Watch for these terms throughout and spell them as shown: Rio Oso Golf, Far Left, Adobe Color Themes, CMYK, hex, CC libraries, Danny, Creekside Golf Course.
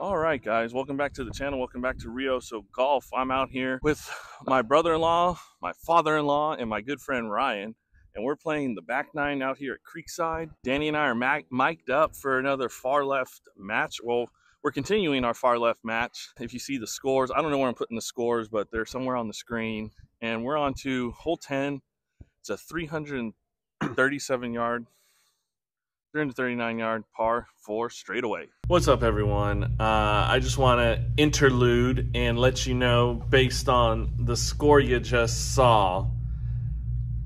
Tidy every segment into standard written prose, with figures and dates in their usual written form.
Alright guys, welcome back to the channel, welcome back to Rio Oso Golf. I'm out here with my brother-in-law, my father-in-law, and my good friend Ryan, and we're playing the back nine out here at Creekside. Danny and I are mic'd up for another Far Left match. Well, we're continuing our Far Left match. If you see the scores, I don't know where I'm putting the scores, but they're somewhere on the screen. And we're on to hole 10. It's a 339 yard par 4 straightaway. What's up everyone? I just want to interlude and let you know, based on the score you just saw,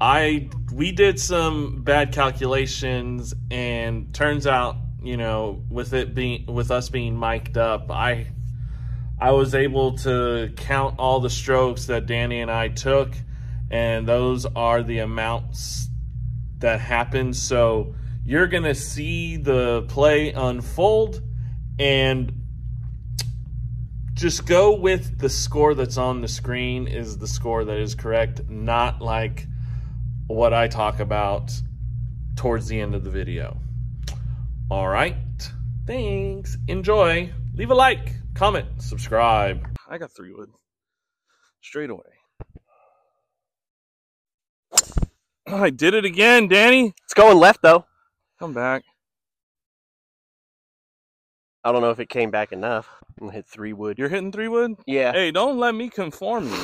we did some bad calculations, and turns out, you know, with us being mic'd up, I was able to count all the strokes that Danny and I took, and those are the amounts that happened. So you're going to see the play unfold, and just go with the score that's on the screen is the score that is correct, not like what I talk about towards the end of the video. All right. Thanks. Enjoy. Leave a like, comment, subscribe. I got 3-wood straight away. I did it again, Danny. It's going left, though. Come back. I don't know if it came back enough. I'm gonna hit 3-wood. You're hitting 3-wood? Yeah. Hey, don't let me conform you.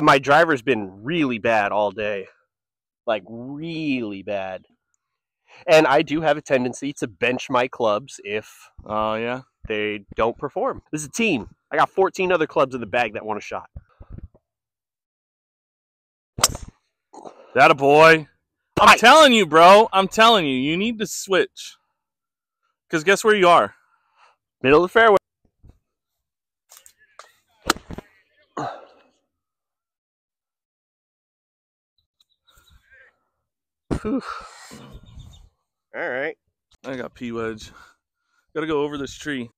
My driver's been really bad all day. Like, really bad. And I do have a tendency to bench my clubs if they don't perform. This is a team. I got 14 other clubs in the bag that want a shot. That a boy. I'm telling you, bro. I'm telling you, you need to switch. Because guess where you are? Middle of the fairway. Whew. All right. I got P wedge. Got to go over this tree.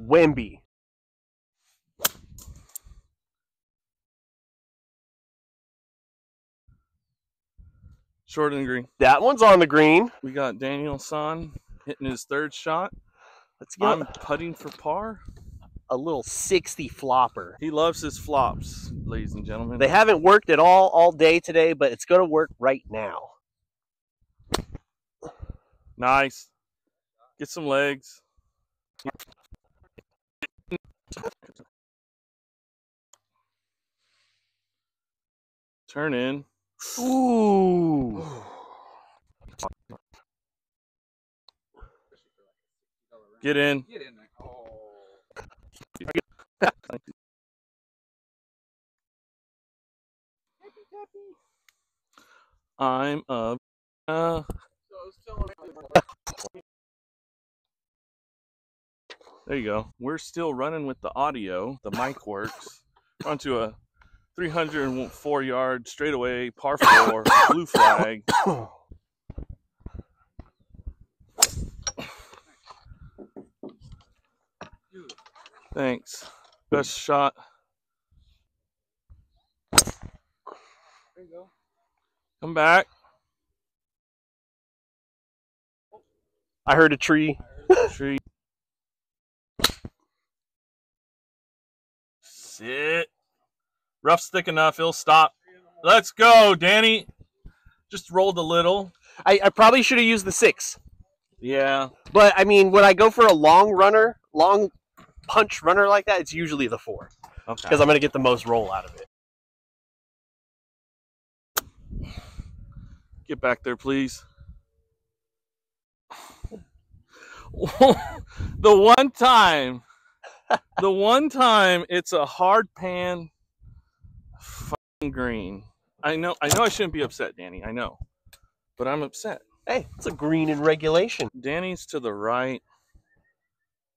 Wemby. Short of the green. That one's on the green. We got Daniel San hitting his third shot. Let's go. I'm putting for par. A little 60 flopper. He loves his flops, ladies and gentlemen. They haven't worked at all day today, but it's going to work right now. Nice. Get some legs. Turn in. Ooh. Get in. Get in. Oh. I'm up. There you go. We're still running with the audio. The mic works. We're onto a 304 yard straightaway par 4 blue flag. Thanks. Best shot. There you go. Come back. I heard a tree. Sit. Rough's thick enough, it'll stop. Let's go, Danny. Just rolled a little. I probably should have used the 6. Yeah. But, I mean, when I go for a long punch runner like that, it's usually the 4. Okay. Because I'm going to get the most roll out of it. Get back there, please. The one time The one time it's a hard pan fucking green. I know I shouldn't be upset, Danny. I know. But I'm upset. Hey, it's a green in regulation. Danny's to the right.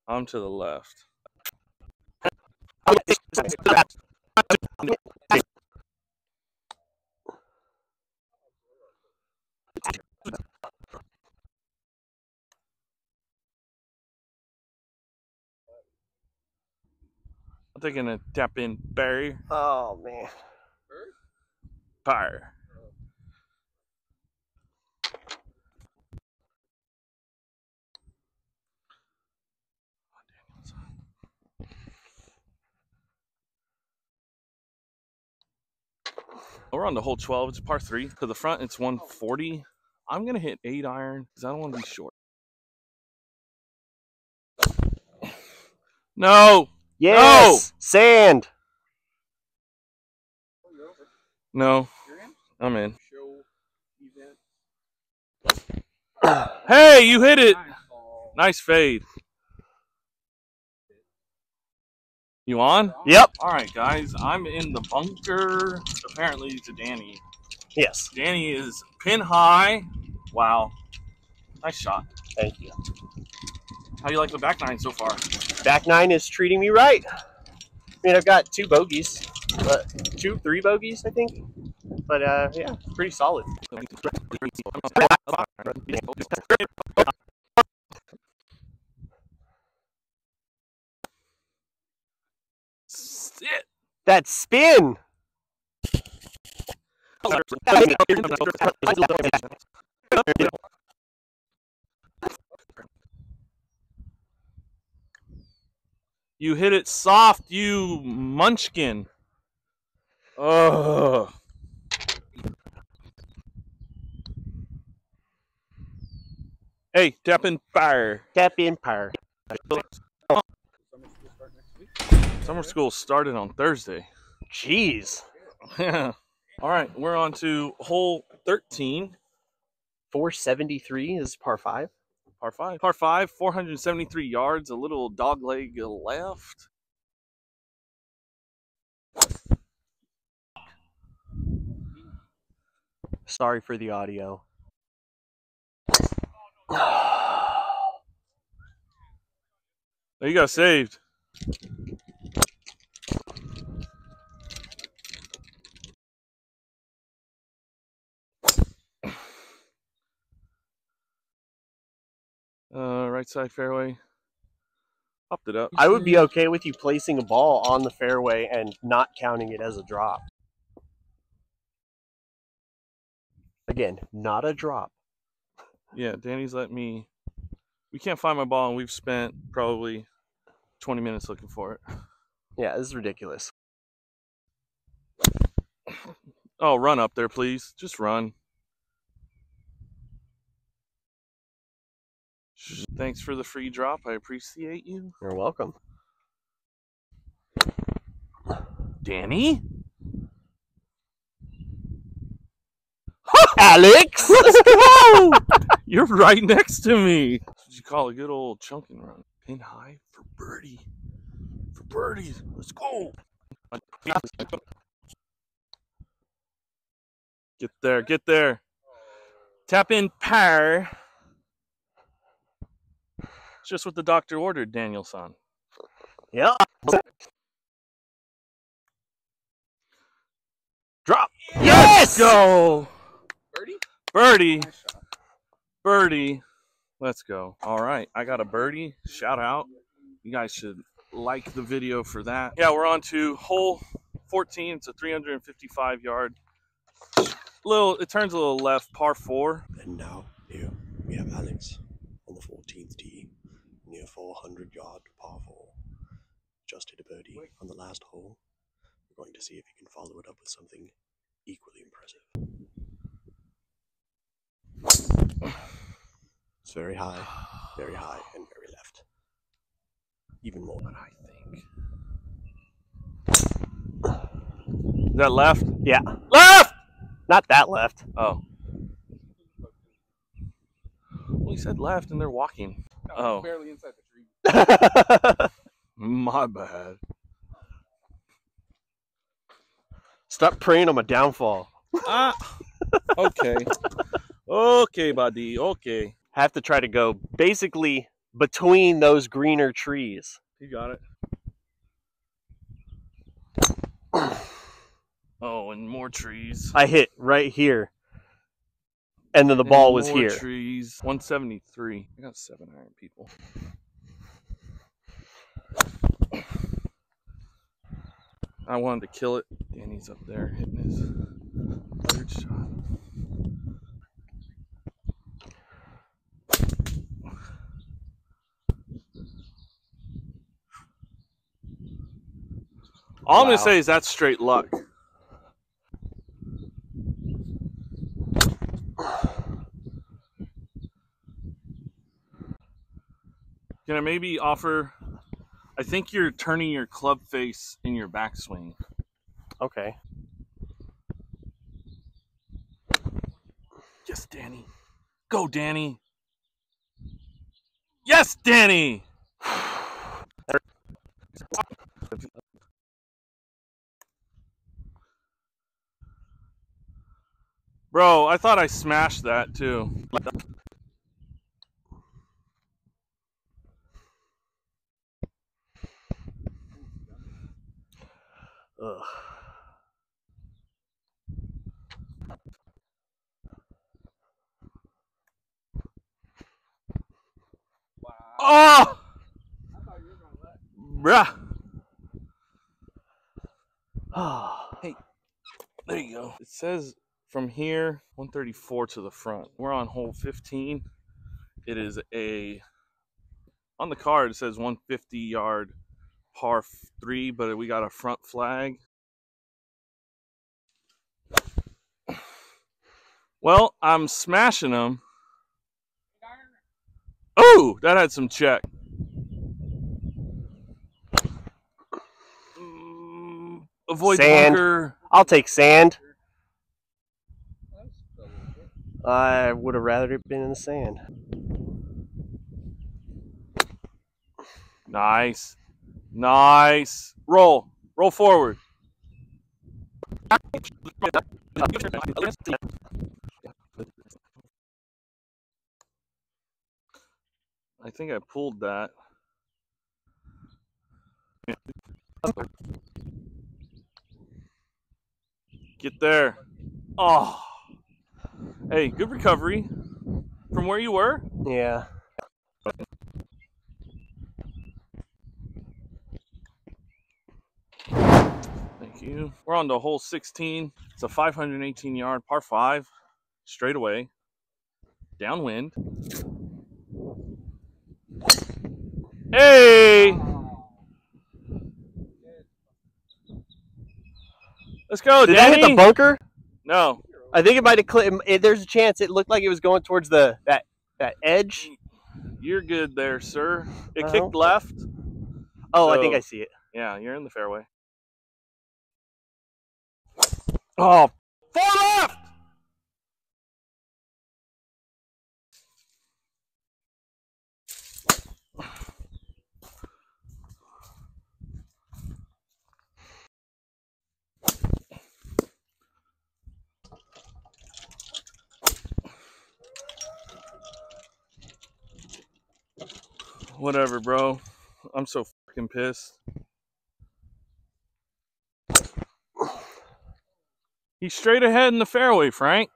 I'm to the left. I'm taking a tap in Barry. Oh man. Fire. We're on the hole 12. It's par 3. To the front, it's 140. I'm going to hit 8-iron because I don't want to be short. No. Yes. No. Sand. No. You're in? I'm in. Hey, you hit it. Nice fade. You on? Yep. All right, guys. I'm in the bunker. Apparently, to Danny. Yes. Danny is pin high. Wow. Nice shot. Thank you. How do you like the back nine so far? Back nine is treating me right. I mean, I've got two bogeys, but three bogeys, I think. But yeah, pretty solid. Shit. That spin. You hit it soft, you munchkin. Ugh. Hey, tap in fire. Tap in fire. Summer school started on Thursday. Jeez. Yeah. All right, we're on to hole 13. 473 is par 5. Par 5. Par 5, 473 yards, a little dog leg left. Sorry for the audio. You got saved. Right side fairway. Popped it up. I would be okay with you placing a ball on the fairway and not counting it as a drop. Again, not a drop. Yeah, Danny's let me... We can't find my ball, and we've spent probably 20 minutes looking for it. Yeah, this is ridiculous. Oh, run up there, please. Just run. Thanks for the free drop. I appreciate you. You're welcome. Danny? Alex! Let's go! You're right next to me. That's what you call a good old chunk and run. Pin high for birdie. For birdies. Let's go. Get there. Get there. Tap in par. It's just what the doctor ordered, Danielson. Yeah. Drop. Yes! Let's go. Birdie? Birdie. Nice shot. Birdie. Let's go. All right. I got a birdie. Shout out. You guys should like the video for that. Yeah, we're on to hole 14. It's a 355-yard. It turns a little left, par 4. And now, here, we have Alex on the 14th tee. Near 400-yard par 4. Just hit a birdie on the last hole. We're going to see if he can follow it up with something equally impressive. It's very high, and very left. Even more than I think. Is that left? Yeah. Left! Not that left. Oh. Well, he said left, and they're walking. No, oh, barely inside the tree. My bad. Stop preying on my downfall. Ah, okay. Okay, buddy, okay. Have to try to go basically between those greener trees. You got it. Oh, and more trees. I hit right here. And then the ball was here. Trees. 173. I got 7 iron, people. I wanted to kill it. Danny's up there hitting his third shot. All I'm going to say is that's straight luck. Can I maybe offer... I think you're turning your club face in your backswing. Okay. Yes, Danny. Go, Danny. Yes, Danny! Bro, I thought I smashed that too. Ugh. Wow. Oh! I thought you were gonna let. Bruh. Oh. Hey, there you go. It says from here, 134 to the front. We're on hole 15. It is a, on the card it says 150 yard par 3, but we got a front flag. Well, I'm smashing them. Oh, that had some check. Avoid sand. Bunker. I'll take sand. I would have rather it been in the sand. Nice. Nice. Roll. Roll forward. I think I pulled that. Get there. Oh. Hey, good recovery from where you were. Yeah. Thank you. We're on to hole 16. It's a 518 yard par 5 straight away. Downwind. Hey! Let's go, Danny. Did that hit the bunker? No. I think it might have clipped. There's a chance it looked like it was going towards the that edge. You're good there, sir. It kicked left. Oh, so, I think I see it. Yeah, you're in the fairway. Oh, far left! Whatever, bro. I'm so fucking pissed. He's straight ahead in the fairway, Frank.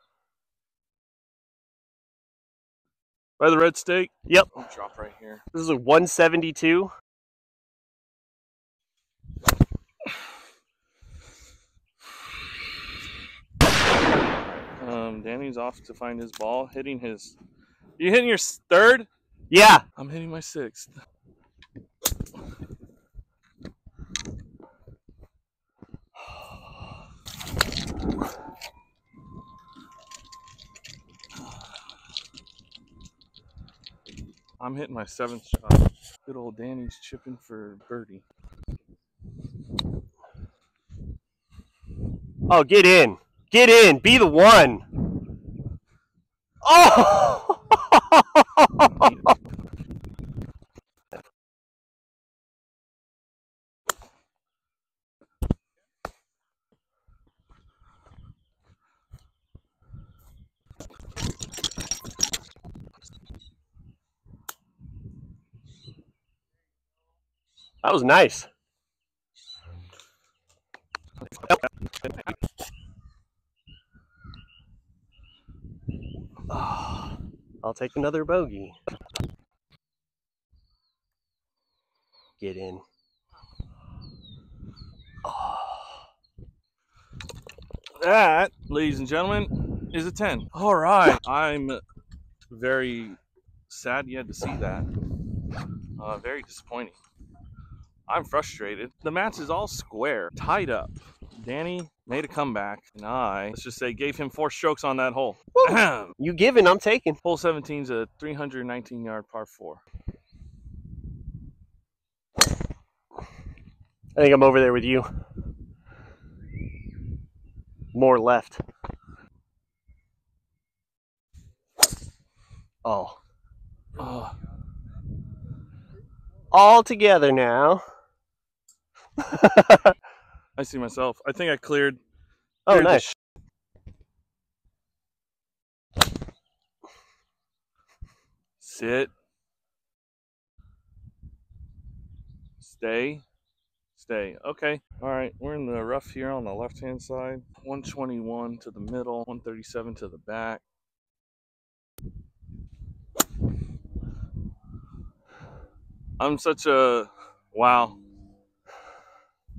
By the red stake? Yep. I'll drop right here. This is a 172. Danny's off to find his ball. Hitting his... You hitting your third? Yeah. I'm hitting my 6th. I'm hitting my 7th shot. Good old Danny's chipping for birdie. Oh, get in. Get in. Be the one. Oh! That was nice. Oh, I'll take another bogey. Get in. Oh. That, ladies and gentlemen, is a 10. All right. I'm very sad you had to see that. Very disappointing. I'm frustrated. The match is all square, tied up. Danny made a comeback, and I, let's just say, gave him 4 strokes on that hole. You giving, I'm taking. Hole 17's a 319-yard par 4. I think I'm over there with you. More left. Oh. Oh. All together now. I see myself. I think I cleared. Oh, nice. Sit. Stay. Stay. Okay. All right. We're in the rough here on the left-hand side. 121 to the middle. 137 to the back. I'm such a... wow.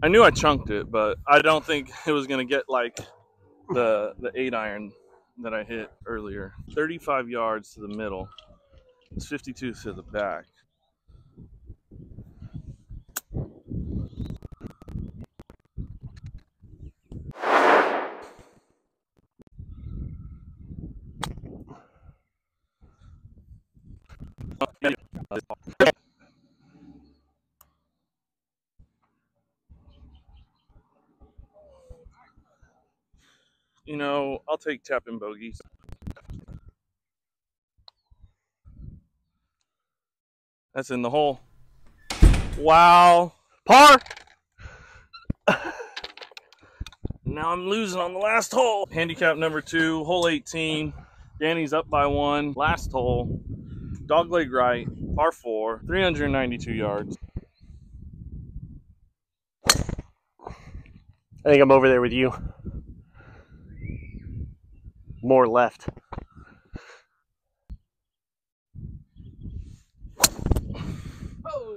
I knew I chunked it, but I don't think it was going to get like the 8-iron that I hit earlier. 35 yards to the middle. It's 52 to the back. You know, I'll take tapping bogeys. That's in the hole. Wow. Par! Now I'm losing on the last hole. Handicap number 2, hole 18. Danny's up by 1. Last hole. Dogleg right, par 4, 392 yards. I think I'm over there with you. More left. Oh.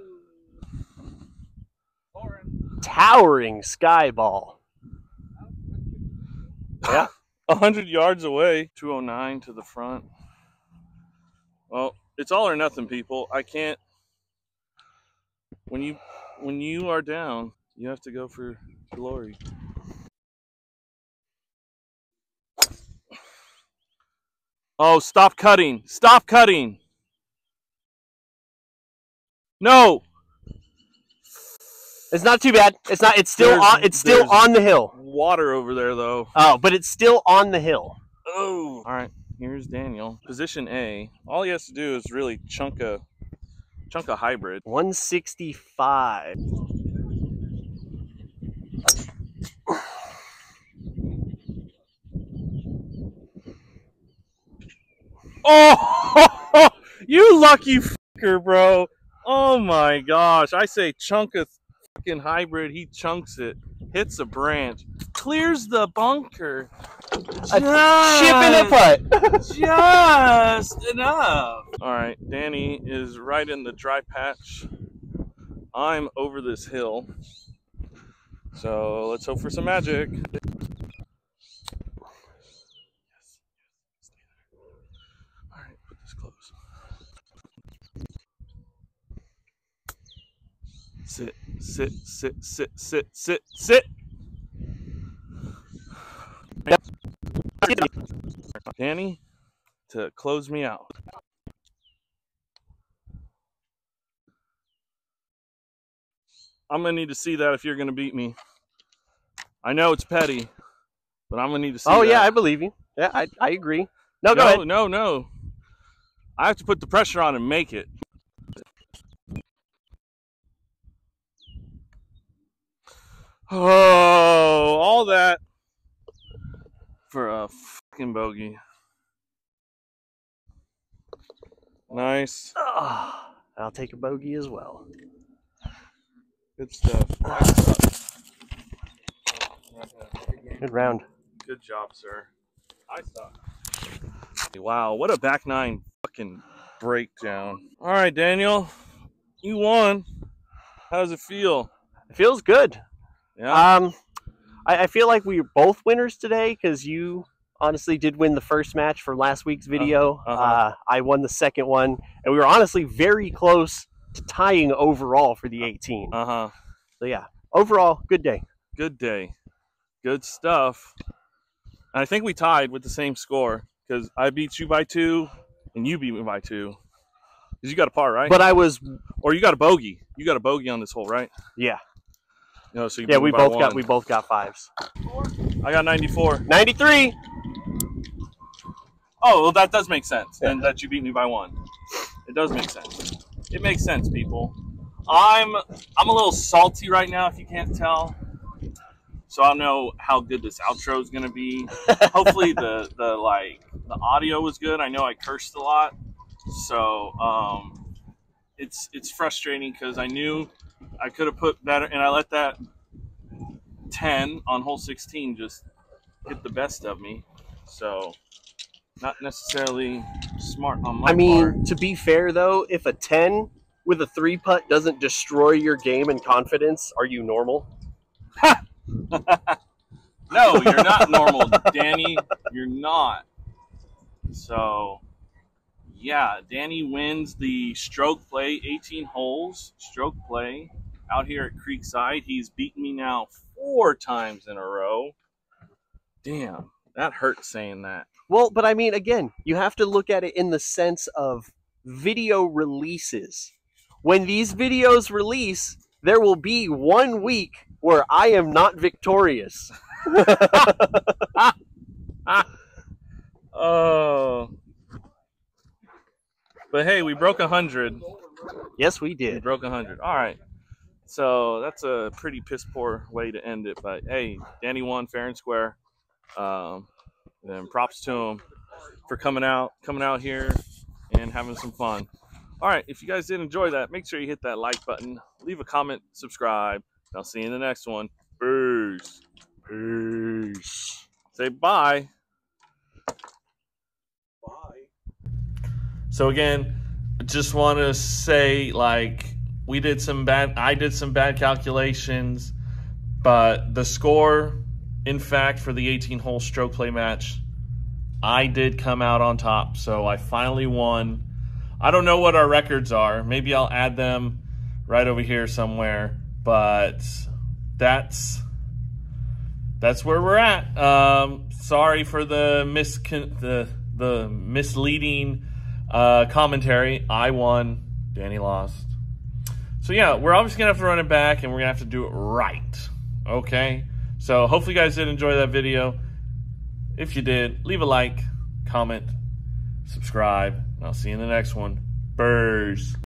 Towering sky ball. Yeah. 100 yards away. 209 to the front. Well, it's all or nothing, people. I can't. When you are down, you have to go for glory. Oh, stop cutting. Stop cutting. No. It's not too bad. It's not, it's still on the hill. Water over there though. Oh, but it's still on the hill. Oh. All right. Here's Daniel. Position A. All he has to do is really chunk a hybrid. 165. Oh, you lucky fucker, bro. Oh my gosh. I say chunk a fucking hybrid. He chunks it. Hits a branch. Clears the bunker. Just, a chip in the putt. Just enough. All right. Danny is right in the dry patch. I'm over this hill. So let's hope for some magic. Sit, sit, sit, sit, sit, sit, sit. Danny, to close me out. I'm going to need to see that if you're going to beat me. I know it's petty, but I'm going to need to see that. Oh, yeah, I believe you. Yeah, I agree. No, go ahead. No, no. I have to put the pressure on and make it. Oh, all that for a fucking bogey. Nice. Oh, I'll take a bogey as well. Good stuff. Good round. Good job, sir. I suck. Wow, what a back nine fucking breakdown. All right, Daniel, you won. How does it feel? It feels good. Yeah. I feel like we were both winners today because you honestly did win the first match for last week's video. I won the second one, and we were honestly very close to tying overall for the 18. So yeah, overall, good day. Good day. Good stuff. And I think we tied with the same score because I beat you by 2 and you beat me by 2. Because you got a par, right? But I was... Or you got a bogey. You got a bogey on this hole, right? Yeah. You know, so you we both got fives. I got 94. 93! Oh, well, that does make sense. Yeah. Then that you beat me by 1. It does make sense. It makes sense, people. I'm a little salty right now, if you can't tell. So I don't know how good this outro is going to be. Hopefully the audio was good. I know I cursed a lot. So it's frustrating because I knew I could have put better, and I let that 10 on hole 16 just hit the best of me. So not necessarily smart on my part. I mean, to be fair though, if a 10 with a 3-putt doesn't destroy your game and confidence, are you normal? No, you're not normal, Danny. You're not. So yeah, Danny wins the stroke play, 18 holes, stroke play out here at Creekside. He's beaten me now 4 times in a row. Damn, that hurts saying that. Well, but I mean, again, you have to look at it in the sense of video releases. When these videos release, there will be 1 week where I am not victorious. Oh... But hey, we broke 100. Yes, we did. We broke 100. All right. So that's a pretty piss poor way to end it. But hey, Danny won fair and square. And props to him for coming out here and having some fun. All right. If you guys did enjoy that, make sure you hit that like button. Leave a comment. Subscribe. And I'll see you in the next one. Peace. Peace. Say bye. So again, just want to say, like, I did some bad calculations, but the score, in fact, for the 18-hole stroke play match, I did come out on top. So I finally won. I don't know what our records are. Maybe I'll add them right over here somewhere, but that's where we're at. Sorry for the misleading commentary. I won, Danny lost. So yeah, we're obviously gonna have to run it back, and we're gonna have to do it right. Okay, so hopefully you guys did enjoy that video. If you did, leave a like, comment, subscribe, and I'll see you in the next one. Burrs.